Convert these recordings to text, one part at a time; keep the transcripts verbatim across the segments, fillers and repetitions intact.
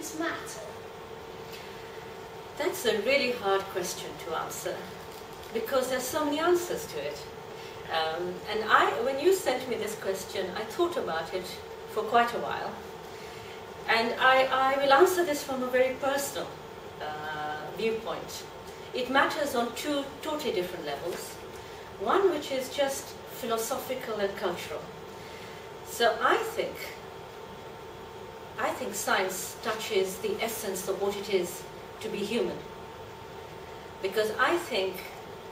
feelings matter? That's a really hard question to answer, because there's so many answers to it. Um, and I, when you sent me this question, I thought about it for quite a while. And I, I will answer this from a very personal uh, viewpoint. It matters on two totally different levels. One which is just philosophical and cultural. So I think, I think science touches the essence of what it is to be human. Because I think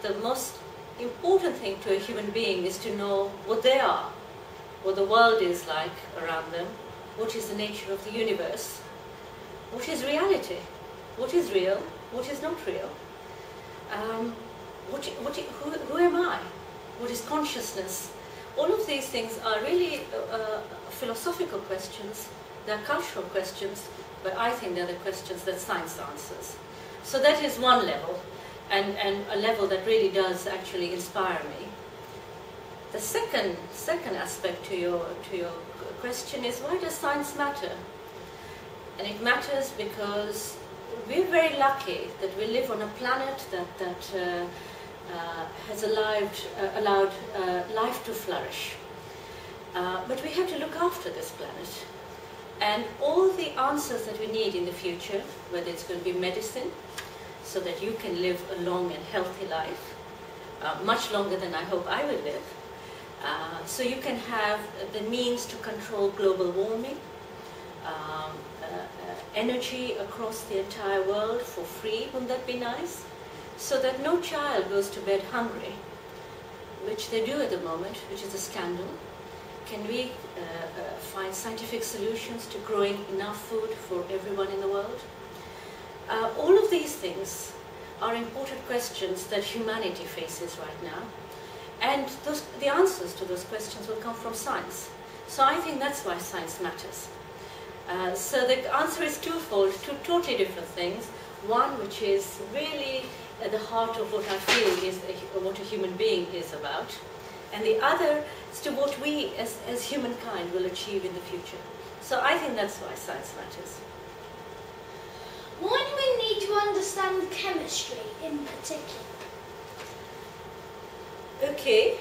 the most important thing to a human being is to know what they are, what the world is like around them, what is the nature of the universe, what is reality, what is real, what is not real, um, what, what, who, who am I, what is consciousness. All of these things are really uh, philosophical questions, they're cultural questions, but I think they're the questions that science answers. So that is one level, and, and a level that really does actually inspire me. The second, second aspect to your, to your question is, why does science matter? And it matters because we're very lucky that we live on a planet that, that uh, uh, has allowed, uh, allowed uh, life to flourish. Uh, but we have to look after this planet. And all the answers that we need in the future, whether it's going to be medicine, so that you can live a long and healthy life, uh, much longer than I hope I will live, uh, so you can have the means to control global warming, um, uh, uh, energy across the entire world for free, wouldn't that be nice? So that no child goes to bed hungry, which they do at the moment, which is a scandal. Can we uh, uh, find scientific solutions to growing enough food for everyone in the world? Uh, all of these things are important questions that humanity faces right now. And those, the answers to those questions will come from science. So I think that's why science matters. Uh, so the answer is twofold, two totally different things. One which is really at the heart of what I feel is a, what a human being is about. And the other is to what we as, as humankind will achieve in the future. So I think that's why science matters. Why do we need to understand chemistry in particular? Okay,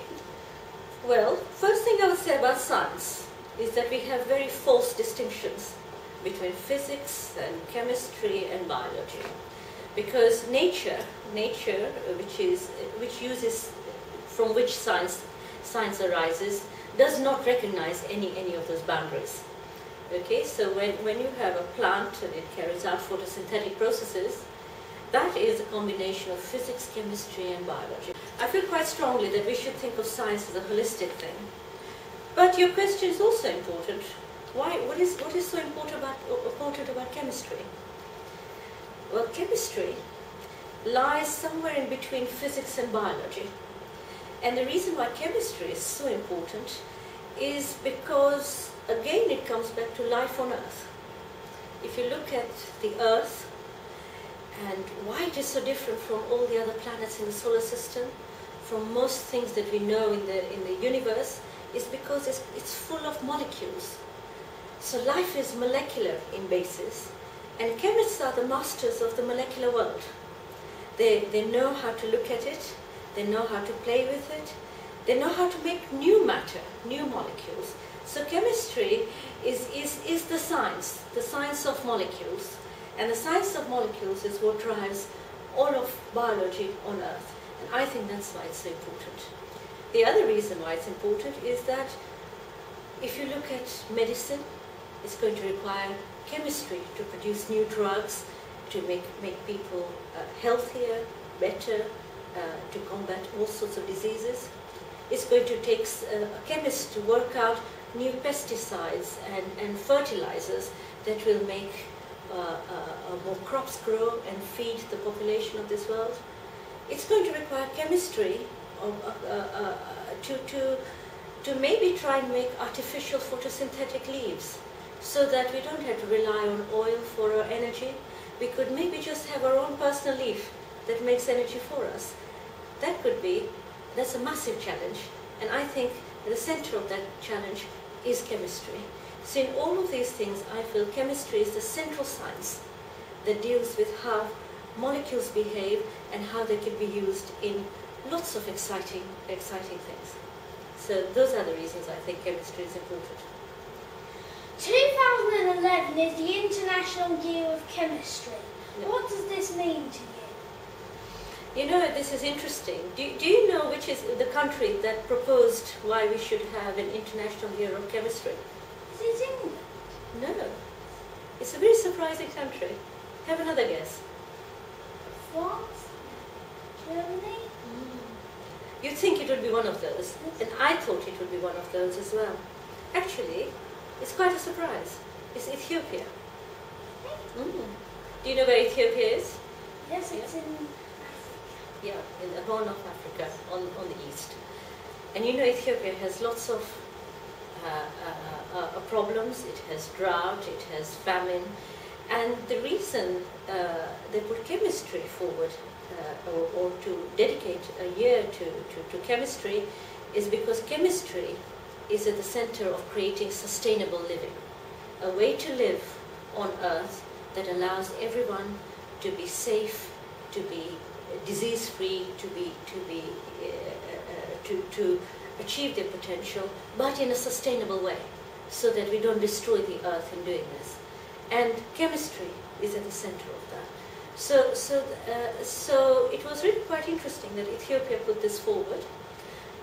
well, first thing I would say about science is that we have very false distinctions between physics and chemistry and biology. Because nature, nature which, is, which uses, from which science Science arises, does not recognize any any of those boundaries. Okay, so when, when you have a plant and it carries out photosynthetic processes, that is a combination of physics, chemistry and biology. I feel quite strongly that we should think of science as a holistic thing. But your question is also important. Why? What is, what is so important about, important about chemistry? Well, chemistry lies somewhere in between physics and biology. And the reason why chemistry is so important is because, again, it comes back to life on Earth. If you look at the Earth and why it is so different from all the other planets in the solar system, from most things that we know in the, in the universe, is because it's, it's full of molecules. So life is molecular in basis, and chemists are the masters of the molecular world. They, they know how to look at it. They know how to play with it. They know how to make new matter, new molecules. So chemistry is, is, is the science, the science of molecules. And the science of molecules is what drives all of biology on Earth. And I think that's why it's so important. The other reason why it's important is that if you look at medicine, it's going to require chemistry to produce new drugs, to make, make people uh, healthier, better, Uh, to combat all sorts of diseases. It's going to take uh, a chemist to work out new pesticides and, and fertilizers that will make uh, uh, more crops grow and feed the population of this world. It's going to require chemistry of, uh, uh, uh, to, to, to maybe try and make artificial photosynthetic leaves so that we don't have to rely on oil for our energy. We could maybe just have our own personal leaf that makes energy for us. That could be, that's a massive challenge, and I think the center of that challenge is chemistry. So in all of these things, I feel chemistry is the central science that deals with how molecules behave and how they can be used in lots of exciting, exciting things. So those are the reasons I think chemistry is important. two thousand eleven is the International Year of Chemistry. No. What does this mean to you? You know, this is interesting. Do, do you know which is the country that proposed why we should have an International Year of Chemistry? Is it England? No. It's a very surprising country. Have another guess. France? Germany? Mm. You'd think it would be one of those, and I thought it would be one of those as well. Actually, it's quite a surprise. It's Ethiopia. Mm. Do you know where Ethiopia is? Yes, it's yeah. in Africa. Yeah, in the Horn of Africa, on, on the east. And you know Ethiopia has lots of uh, uh, uh, uh, problems. It has drought, it has famine. And the reason uh, they put chemistry forward uh, or, or to dedicate a year to, to, to chemistry is because chemistry is at the center of creating sustainable living, a way to live on Earth that allows everyone to be safe, to be disease-free, to be to be uh, uh, to to achieve their potential, but in a sustainable way, so that we don't destroy the Earth in doing this. And chemistry is at the center of that. So, so, uh, so it was really quite interesting that Ethiopia put this forward.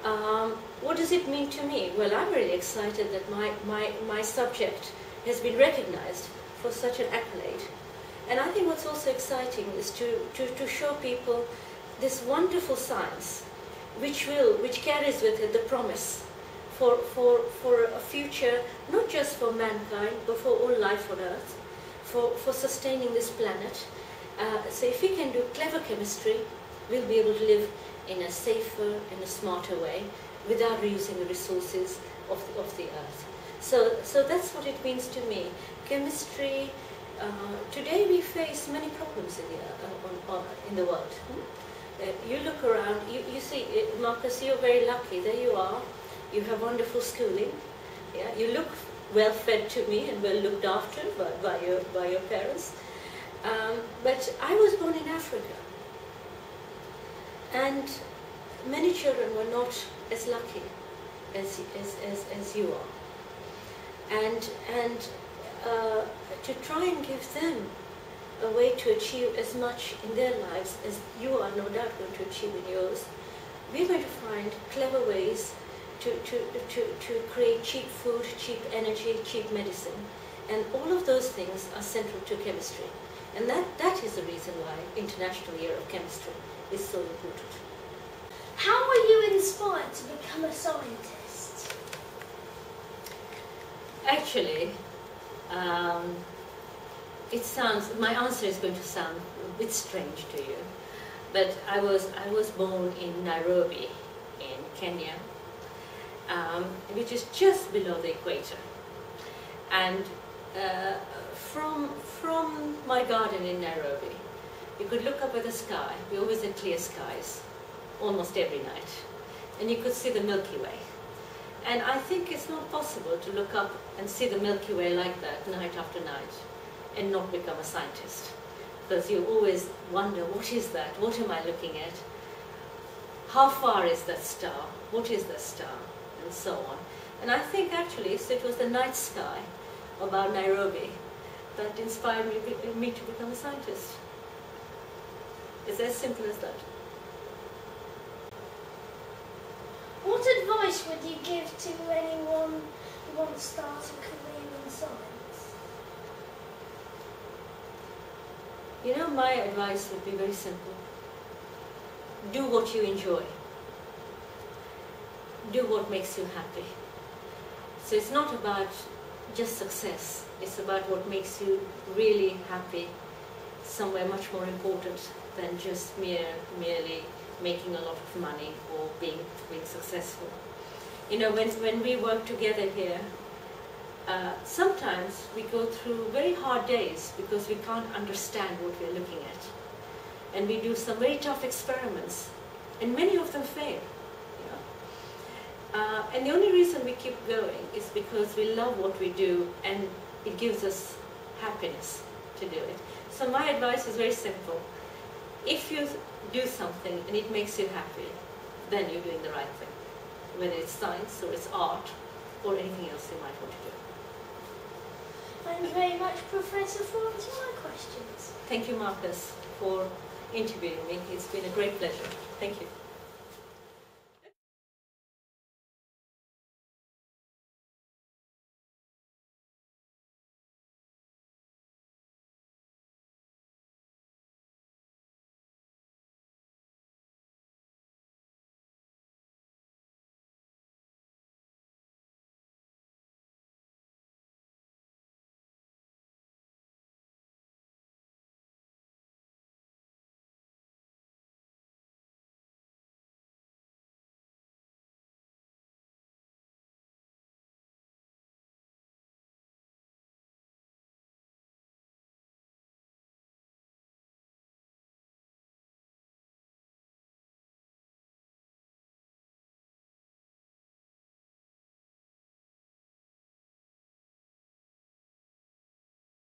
Um, what does it mean to me? Well, I'm really excited that my, my, my subject has been recognized for such an accolade. And I think what's also exciting is to, to, to show people this wonderful science, which will, which carries with it the promise For, for, for a future, not just for mankind, but for all life on Earth, for, for sustaining this planet. Uh, so if we can do clever chemistry, we'll be able to live in a safer and a smarter way without reusing the resources of the, of the Earth. So, so that's what it means to me. Chemistry, uh, today we face many problems in the, uh, on, on, in the world. Hmm? Uh, you look around, you, you see, Marcus, you're very lucky, there you are. You have wonderful schooling. Yeah, you look well fed to me and well looked after by, by your by your parents. Um, but I was born in Africa, and many children were not as lucky as as as, as you are. And and uh, to try and give them a way to achieve as much in their lives as you are no doubt going to achieve in yours, we're going to find clever ways To, to, to, to create cheap food, cheap energy, cheap medicine. And all of those things are central to chemistry. And that, that is the reason why International Year of Chemistry is so important. How were you inspired to become a scientist? Actually, um, it sounds, my answer is going to sound a bit strange to you, but I was, I was born in Nairobi, in Kenya, Um, which is just below the equator, and uh, from from my garden in Nairobi you could look up at the sky. We always had clear skies almost every night, and you could see the Milky Way, and I think it's not possible to look up and see the Milky Way like that night after night and not become a scientist, because you always wonder, what is that? What am I looking at? How far is that star? What is that star? And so on. And I think actually so it was the night sky about Nairobi that inspired me, me to become a scientist. It's as simple as that. What advice would you give to anyone who wants to start a career in science? You know, my advice would be very simple. Do what you enjoy. Do what makes you happy. So it's not about just success, it's about what makes you really happy, somewhere much more important than just mere, merely making a lot of money or being, being successful. You know, when, when we work together here, uh, sometimes we go through very hard days because we can't understand what we're looking at. And we do some very tough experiments, and many of them fail. Uh, and the only reason we keep going is because we love what we do and it gives us happiness to do it. So my advice is very simple. If you do something and it makes you happy, then you're doing the right thing, whether it's science or it's art or anything else you might want to do. Thank you very much, Professor, for answering my questions. Thank you, Marcus, for interviewing me. It's been a great pleasure. Thank you.